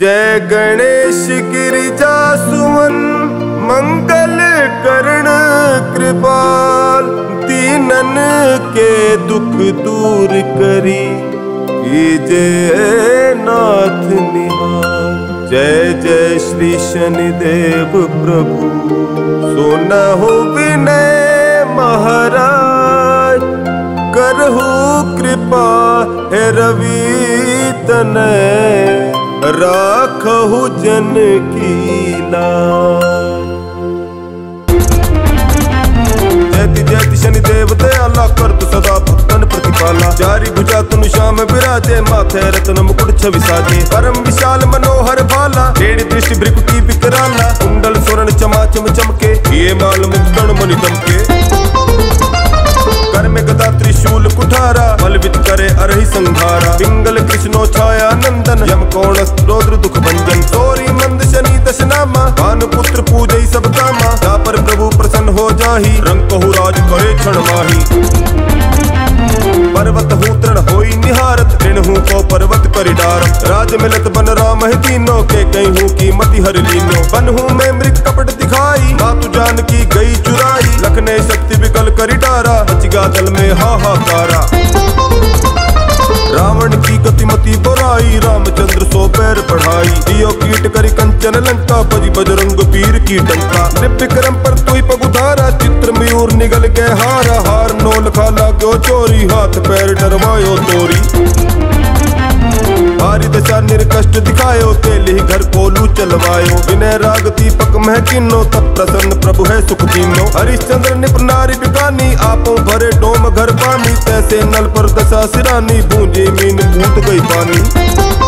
जय गणेश गिरिजा सुमन मंगल करण कृपाल, दीनन के दुख दूर करी कीजय नाथ निहाल। जय जय श्री शनिदेव प्रभु, सुनहु विनय महाराज, करहु कृपा हे रवि तनय, राखहु जन की लाज। जयति जयति शनि देव दयाला, करतु सदा भक्तन प्रतिपाला, चारि भुजा तुनु श्याम विराजे, माथे रत्न मुकुट छवि साजे, परम विशाल मनोहर भाला, टेढ़ी दृष्टि भृगु की विकराला, कुंडल स्वर्ण चमाचम चमके, ये माल मुक्तन मणि दमके, कर में गदा त्रिशूल कुठारा, बलवित करे अरहि संघारा, पिंगल कृष्णो छाया नंदन, यम कोण रौद्र दुख भंजन, सौरी मंद शनि दशनामा, भानुपुत्र पूजई सब कामा, जा पर प्रभु प्रसन्न हो जाहि, रंग कहु राज करे क्षण माहि, पर्वत हूँ तृण होई निहारत, ऋण हूँ को पर्वत करि डारत, राज मिलत बन राम है तीनों के, कहीं हूँ की मति हरि लीनो, बन हूँ मैं मृग कपट दिखाई, मातु जान की गई चुराई, लखने शक्ति विकल करि डारा, दल में हाहाकारा, रावण की गतिमति बुराई, रामचंद्र सो पैर पढ़ाई, दियो कीट करी कंचन लंका, बजी बजरंग पीर की डंका, विक्रम पर तुई पगुधारा, चित्र मयूर निगल गए हारा, हार नो लखा लाग्यो चोरी, हाथ पैर डरवायो तोरी, हारी दशा निर्कष्ट दिखायो, तेली घर कोलू चलवायो, विनय राग दीपक मह किन्नो, तब प्रसन्न प्रभु है सुख दीनो, हरिश्चंद्र निप नारी बिकानी, आपो भरे डोम घर पानी, तैसे नल पर दशा सिरानी, बूंजे मीन भूत गई पानी,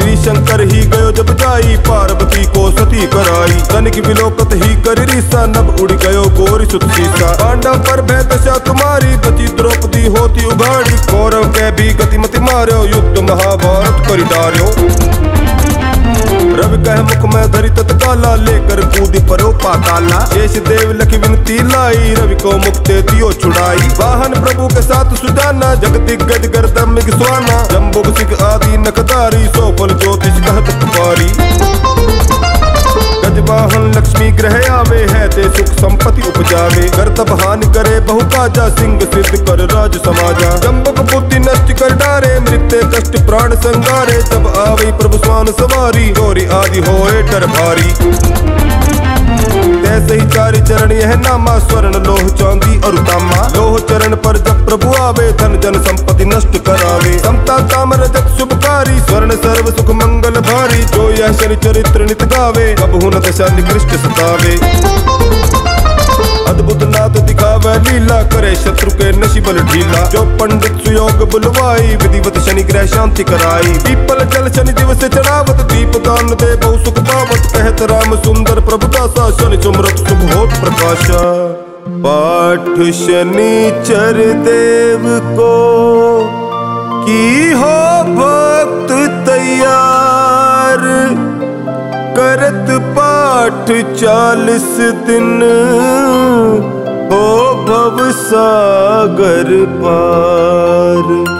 श्री शंकर ही गयो जब जाई, पार्वती को सती कराई, तनिक विलोकत ही करि रीसा, नभ उड़ गयो गोरी सुत सीसा, पांडव पर भय दशा तुम्हारी, बची द्रौपदी होती उघाड़ी, कौरव के भी गतिमति मार्यो, युद्ध महाभारत करि डार्यो, रवि कह मुख में धरि तत्काला, लेकर कूदी परो पाताला, शेष देव लखि विनती लाई, रवि को मुक्ते दियो छुड़ाई, वाहन प्रभु के साथ सुजाना, जगदिग्गज गर्दम्बिक स्वाना, जम्बुक आदि नखदारी, सोफल ज्योतिष कहत पुकारी, गजवाहन लक्ष्मी ग्रह आवे, है ते सुख संपत्ति उपजावे, करतब हानि करे बहु काजा, सिंह सिद्ध कर राज समाजा, जम्बुक बुद्धि नष्ट कर डारे, मृत्य कष्ट प्राण संगारे, जब आवे प्रभु स्वान सवारी, चोरी आदि होए डर भारी, तैसे ही चारि चरण यह नामा, स्वर्ण लोह चांदी और तामा, लोह चरण पर जब प्रभु आवे, धन जन संपत्ति नष्ट करावे, समता काम रजत शुभकारी, स्वर्ण सर्व सुख मंगल भारी, जो यह शनि चरित्र नित गावे, कबहु न दशा निकृष्ट सतावे, अद्भुत नाथ दिखावे लीला, करे शत्रु के नशीबल ढीला, जो पंडित सुयोग बुलवाई, विधिवत शनि ग्रह शांति कराई, पीपल जल शनि दिवस चढ़ावत, दीप दान दे बहु सुख पावत, कहत राम सुंदर प्रभु दासा, शनि चुमरत शुभ होत प्रकाशा। पाठ शनिचर देव को की हो भक्त तैयार, करत पाठ 40 दिन हो भव सागर पार।